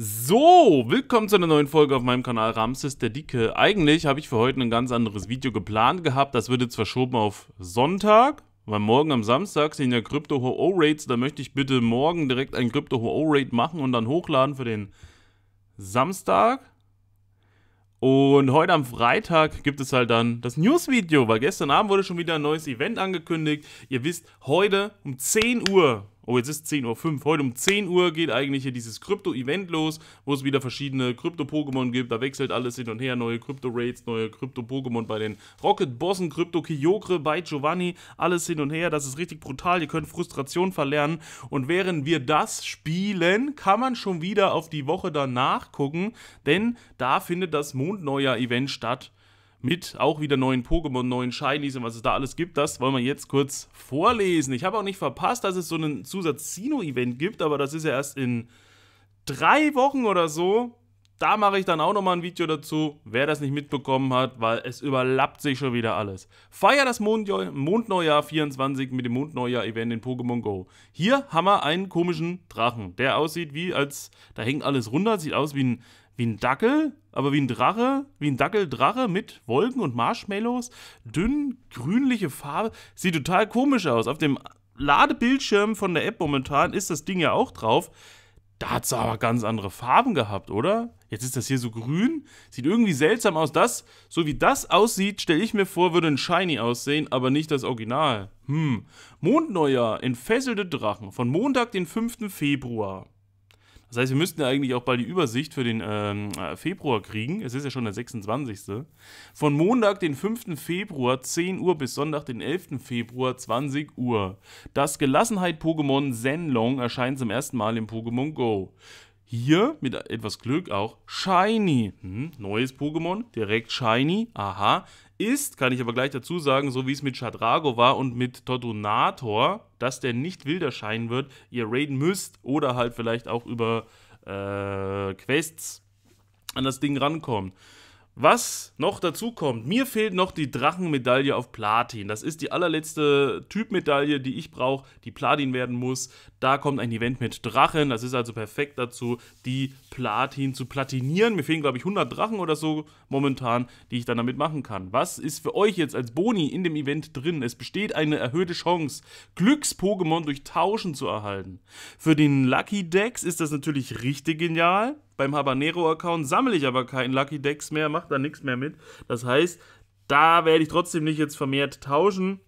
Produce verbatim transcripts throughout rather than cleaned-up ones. So, willkommen zu einer neuen Folge auf meinem Kanal Ramses der Dicke. Eigentlich habe ich für heute ein ganz anderes Video geplant gehabt. Das wird jetzt verschoben auf Sonntag, weil morgen am Samstag sind ja Krypto-Ho-O-Rates. Da möchte ich bitte morgen direkt ein Krypto-Ho-O-Rate machen und dann hochladen für den Samstag. Und heute am Freitag gibt es halt dann das News-Video, weil gestern Abend wurde schon wieder ein neues Event angekündigt. Ihr wisst, heute um zehn Uhr... Oh, jetzt ist zehn Uhr fünf. Heute um zehn Uhr geht eigentlich hier dieses Krypto-Event los, wo es wieder verschiedene Krypto-Pokémon gibt. Da wechselt alles hin und her. Neue Krypto-Raids, neue Krypto-Pokémon bei den Rocket-Bossen, Krypto-Kyogre bei Giovanni. Alles hin und her. Das ist richtig brutal. Ihr könnt Frustration verlernen. Und während wir das spielen, kann man schon wieder auf die Woche danach gucken. Denn da findet das Mondneujahr-Event statt. Mit auch wieder neuen Pokémon, neuen Shinies und was es da alles gibt, das wollen wir jetzt kurz vorlesen. Ich habe auch nicht verpasst, dass es so ein Zusatz-Sino-Event gibt, aber das ist ja erst in drei Wochen oder so. Da mache ich dann auch nochmal ein Video dazu, wer das nicht mitbekommen hat, weil es überlappt sich schon wieder alles. Feier das Mondneujahr vierundzwanzig mit dem Mondneujahr-Event in Pokémon Go. Hier haben wir einen komischen Drachen, der aussieht wie, als da hängt alles runter, sieht aus wie ein... Wie ein Dackel, aber wie ein Drache, wie ein Dackeldrache mit Wolken und Marshmallows, dünn, grünliche Farbe, sieht total komisch aus. Auf dem Ladebildschirm von der App momentan ist das Ding ja auch drauf. Da hat es aber ganz andere Farben gehabt, oder? Jetzt ist das hier so grün, sieht irgendwie seltsam aus. Das, so wie das aussieht, stelle ich mir vor, würde ein Shiny aussehen, aber nicht das Original. Hm, Mondneujahr, entfesselte Drachen, von Montag, den fünften Februar. Das heißt, wir müssten ja eigentlich auch bald die Übersicht für den ähm, Februar kriegen. Es ist ja schon der sechsundzwanzigste Von Montag, den fünften Februar, zehn Uhr bis Sonntag, den elften Februar, zwanzig Uhr. Das Gelassenheit-Pokémon Shen Long erscheint zum ersten Mal im Pokémon Go. Hier, mit etwas Glück auch, Shiny. Hm, neues Pokémon, direkt Shiny, aha. Ist, kann ich aber gleich dazu sagen, so wie es mit Shardrago war und mit Tortonator, dass der nicht wild erscheinen wird, ihr raiden müsst oder halt vielleicht auch über äh, Quests an das Ding rankommt. Was noch dazu kommt, mir fehlt noch die Drachenmedaille auf Platin. Das ist die allerletzte Typmedaille, die ich brauche, die Platin werden muss. Da kommt ein Event mit Drachen, das ist also perfekt dazu, die Platin zu platinieren. Mir fehlen, glaube ich, hundert Drachen oder so momentan, die ich dann damit machen kann. Was ist für euch jetzt als Boni in dem Event drin? Es besteht eine erhöhte Chance, Glücks-Pokémon durch Tauschen zu erhalten. Für den Lucky Decks ist das natürlich richtig genial. Beim Habanero-Account sammle ich aber keinen Lucky Decks mehr, mache da nichts mehr mit. Das heißt, da werde ich trotzdem nicht jetzt vermehrt tauschen.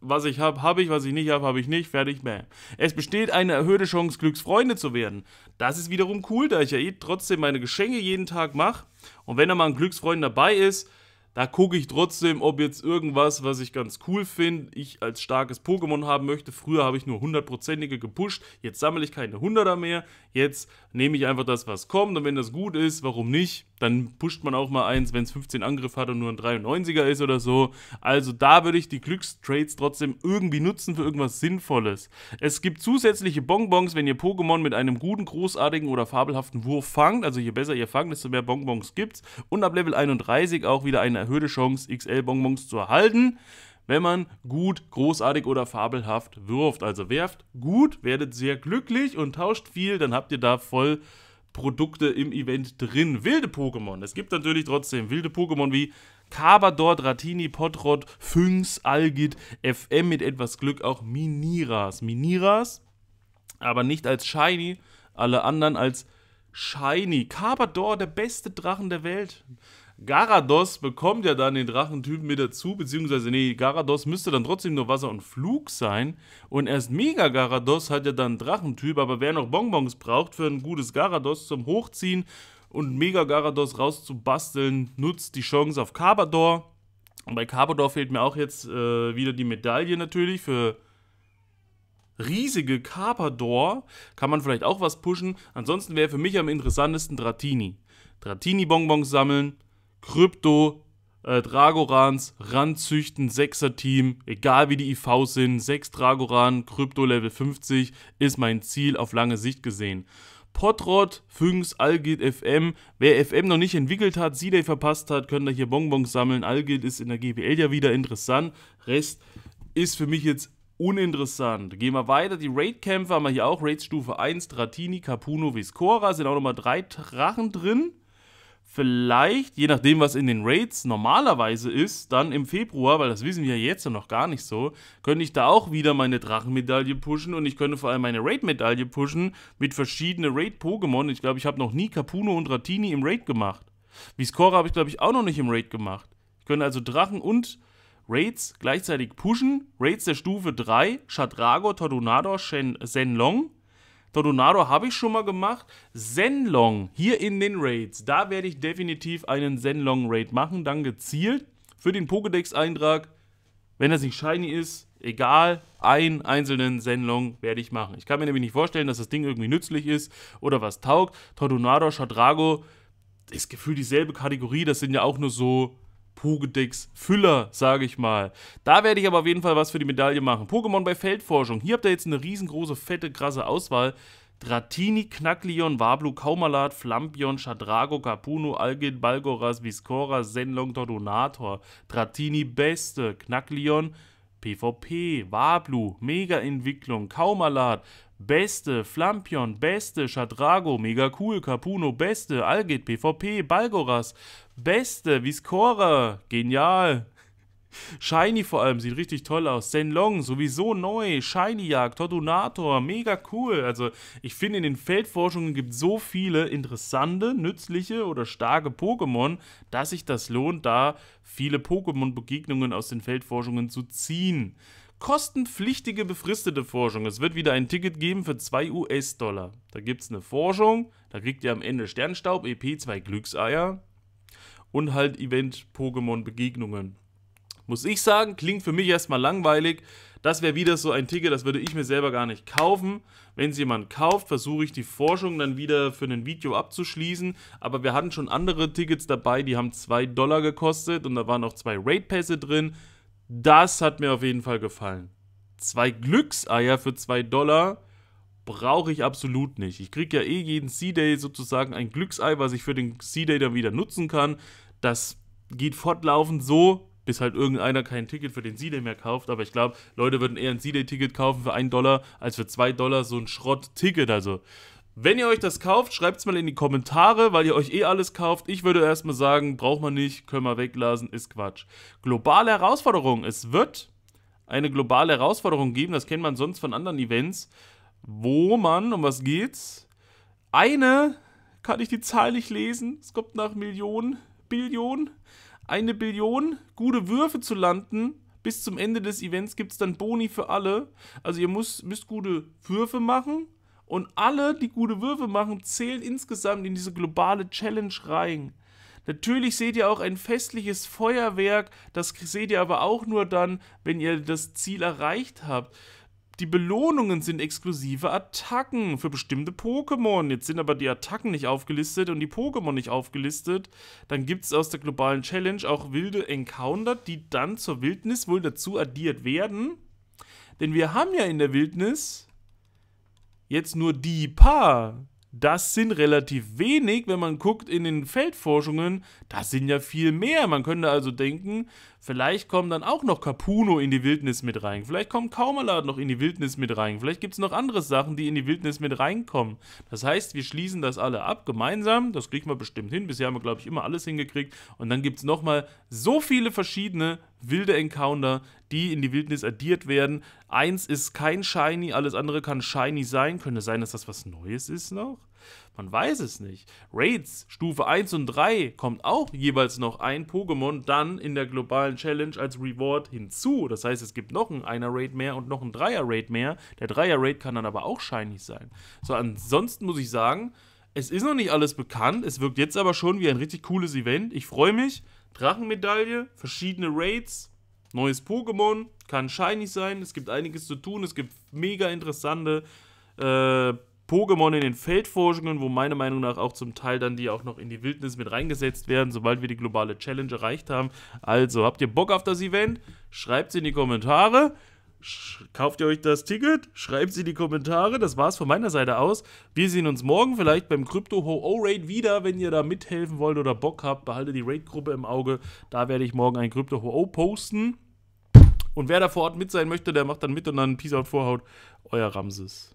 Was ich habe, habe ich. Was ich nicht habe, habe ich nicht. Fertig, bam. Es besteht eine erhöhte Chance, Glücksfreunde zu werden. Das ist wiederum cool, da ich ja eh trotzdem meine Geschenke jeden Tag mache. Und wenn da mal ein Glücksfreund dabei ist, da gucke ich trotzdem, ob jetzt irgendwas, was ich ganz cool finde, ich als starkes Pokémon haben möchte. Früher habe ich nur hundertprozentige gepusht, jetzt sammle ich keine Hunderter mehr. Jetzt nehme ich einfach das, was kommt und wenn das gut ist, warum nicht? Dann pusht man auch mal eins, wenn es fünfzehn Angriff hat und nur ein dreiundneunziger ist oder so. Also da würde ich die Glückstrades trotzdem irgendwie nutzen für irgendwas Sinnvolles. Es gibt zusätzliche Bonbons, wenn ihr Pokémon mit einem guten, großartigen oder fabelhaften Wurf fangt. Also je besser ihr fangt, desto mehr Bonbons gibt's. Und ab Level einunddreißig auch wieder eine erhöhte Chance, X L-Bonbons zu erhalten, wenn man gut, großartig oder fabelhaft wirft. Also werft gut, werdet sehr glücklich und tauscht viel, dann habt ihr da voll Produkte im Event drin. Wilde Pokémon, es gibt natürlich trotzdem wilde Pokémon wie Kabador, Dratini, Potrod, Fynx, Algid, F M, mit etwas Glück auch Miniras. Miniras, aber nicht als Shiny, alle anderen als Shiny. Kabador, der beste Drachen der Welt. Garados bekommt ja dann den Drachentypen mit dazu, beziehungsweise, nee, Garados müsste dann trotzdem nur Wasser und Flug sein. Und erst Mega-Garados hat ja dann einen Drachentyp, aber wer noch Bonbons braucht für ein gutes Garados zum Hochziehen und Mega-Garados rauszubasteln, nutzt die Chance auf Kabador. Und bei Kabador fehlt mir auch jetzt äh, wieder die Medaille natürlich für riesige Karpador. Kann man vielleicht auch was pushen. Ansonsten wäre für mich am interessantesten Dratini. Dratini-Bonbons sammeln. Krypto, äh, Dragorans, ranzüchten, Sechser-Team, egal wie die I Vs sind, sechs Dragoran, Krypto Level fünfzig ist mein Ziel auf lange Sicht gesehen. Potrod, Fynx, Algid, F M, wer F M noch nicht entwickelt hat, C-Day verpasst hat, könnt ihr hier Bonbons sammeln. Algid ist in der G B L ja wieder interessant, Rest ist für mich jetzt uninteressant. Gehen wir weiter. Die Raid-Kämpfe haben wir hier auch. Raids Stufe eins, Dratini, Capuno, Viscora. Sind auch nochmal drei Drachen drin. Vielleicht, je nachdem, was in den Raids normalerweise ist, dann im Februar, weil das wissen wir ja jetzt noch gar nicht so, könnte ich da auch wieder meine Drachenmedaille pushen und ich könnte vor allem meine Raid-Medaille pushen mit verschiedenen Raid-Pokémon. Ich glaube, ich habe noch nie Capuno und Dratini im Raid gemacht. Viscora habe ich, glaube ich, auch noch nicht im Raid gemacht. Ich könnte also Drachen und Raids gleichzeitig pushen. Raids der Stufe drei, Shardrago, Tortonator, Shen Long. Tordonado habe ich schon mal gemacht. Shen Long, hier in den Raids. Da werde ich definitiv einen Shen Long Raid machen. Dann gezielt für den Pokédex-Eintrag. Wenn das nicht shiny ist, egal. Einen einzelnen Shen Long werde ich machen. Ich kann mir nämlich nicht vorstellen, dass das Ding irgendwie nützlich ist oder was taugt. Tordonado, Shardrago ist gefühlt dieselbe Kategorie. Das sind ja auch nur so Pokédex-Füller, sage ich mal. Da werde ich aber auf jeden Fall was für die Medaille machen. Pokémon bei Feldforschung. Hier habt ihr jetzt eine riesengroße, fette, krasse Auswahl. Dratini, Knacklion, Wablu, Kaumalad, Flampion, Shardrago, Capuno, Algid, Balgoras, Viscora, Shen Long, Tortonator. Dratini Beste, Knacklion, PvP, Wablu, Mega-Entwicklung, Kaumalad, Beste, Flampion, Beste, Shardrago, Mega Cool, Capuno, Beste, Algid, PvP, Balgoras, Beste, Viscora, genial. Shiny vor allem, sieht richtig toll aus. Shen Long, sowieso neu. Shiny-Jagd, Tortonator, mega cool. Also ich finde, in den Feldforschungen gibt es so viele interessante, nützliche oder starke Pokémon, dass sich das lohnt, da viele Pokémon-Begegnungen aus den Feldforschungen zu ziehen. Kostenpflichtige befristete Forschung. Es wird wieder ein Ticket geben für zwei US-Dollar. Da gibt es eine Forschung, da kriegt ihr am Ende Sternstaub, E P, zwei Glückseier und halt Event-Pokémon-Begegnungen. Muss ich sagen, klingt für mich erstmal langweilig. Das wäre wieder so ein Ticket, das würde ich mir selber gar nicht kaufen. Wenn es jemand kauft, versuche ich die Forschung dann wieder für ein Video abzuschließen. Aber wir hatten schon andere Tickets dabei, die haben zwei Dollar gekostet und da waren auch zwei Raid-Pässe drin. Das hat mir auf jeden Fall gefallen. Zwei Glückseier für zwei Dollar brauche ich absolut nicht. Ich kriege ja eh jeden C-Day sozusagen ein Glücksei, was ich für den C-Day dann wieder nutzen kann. Das geht fortlaufend so, bis halt irgendeiner kein Ticket für den C-Day mehr kauft. Aber ich glaube, Leute würden eher ein C-Day-Ticket kaufen für einen Dollar, als für zwei Dollar so ein Schrott-Ticket. Also, wenn ihr euch das kauft, schreibt es mal in die Kommentare, weil ihr euch eh alles kauft. Ich würde erstmal sagen, braucht man nicht, können wir weglassen, ist Quatsch. Globale Herausforderung. Es wird eine globale Herausforderung geben, das kennt man sonst von anderen Events, wo man, um was geht's? Eine, kann ich die Zahl nicht lesen, es kommt nach Millionen, Billionen, eine Billion gute Würfe zu landen. Bis zum Ende des Events gibt es dann Boni für alle. Also ihr müsst, müsst gute Würfe machen. Und alle, die gute Würfe machen, zählen insgesamt in diese globale Challenge rein. Natürlich seht ihr auch ein festliches Feuerwerk, das seht ihr aber auch nur dann, wenn ihr das Ziel erreicht habt. Die Belohnungen sind exklusive Attacken für bestimmte Pokémon. Jetzt sind aber die Attacken nicht aufgelistet und die Pokémon nicht aufgelistet. Dann gibt es aus der globalen Challenge auch wilde Encounter, die dann zur Wildnis wohl dazu addiert werden. Denn wir haben ja in der Wildnis jetzt nur die paar, das sind relativ wenig, wenn man guckt in den Feldforschungen, das sind ja viel mehr. Man könnte also denken, vielleicht kommen dann auch noch Capuno in die Wildnis mit rein, vielleicht kommt Kaumalad noch in die Wildnis mit rein, vielleicht gibt es noch andere Sachen, die in die Wildnis mit reinkommen. Das heißt, wir schließen das alle ab, gemeinsam, das kriegen wir bestimmt hin, bisher haben wir, glaube ich, immer alles hingekriegt. Und dann gibt es nochmal so viele verschiedene wilde Encounter, die in die Wildnis addiert werden. Eins ist kein Shiny, alles andere kann Shiny sein. Könnte sein, dass das was Neues ist noch? Man weiß es nicht. Raids Stufe eins und drei kommt auch jeweils noch ein Pokémon dann in der globalen Challenge als Reward hinzu. Das heißt, es gibt noch einen Einer-Raid mehr und noch einen Dreier-Raid mehr. Der Dreier-Raid kann dann aber auch Shiny sein. So, ansonsten muss ich sagen, es ist noch nicht alles bekannt. Es wirkt jetzt aber schon wie ein richtig cooles Event. Ich freue mich. Drachenmedaille, verschiedene Raids, neues Pokémon, kann shiny sein, es gibt einiges zu tun, es gibt mega interessante äh, Pokémon in den Feldforschungen, wo meiner Meinung nach auch zum Teil dann die auch noch in die Wildnis mit reingesetzt werden, sobald wir die globale Challenge erreicht haben. Also, habt ihr Bock auf das Event? Schreibt es in die Kommentare. Sch- kauft ihr euch das Ticket? Schreibt es in die Kommentare. Das war's von meiner Seite aus. Wir sehen uns morgen vielleicht beim Krypto-Ho O Raid wieder, wenn ihr da mithelfen wollt oder Bock habt. Behaltet die Raid-Gruppe im Auge. Da werde ich morgen ein Krypto-Ho O posten. Und wer da vor Ort mit sein möchte, der macht dann mit und dann Peace out Vorhaut. Euer Ramses.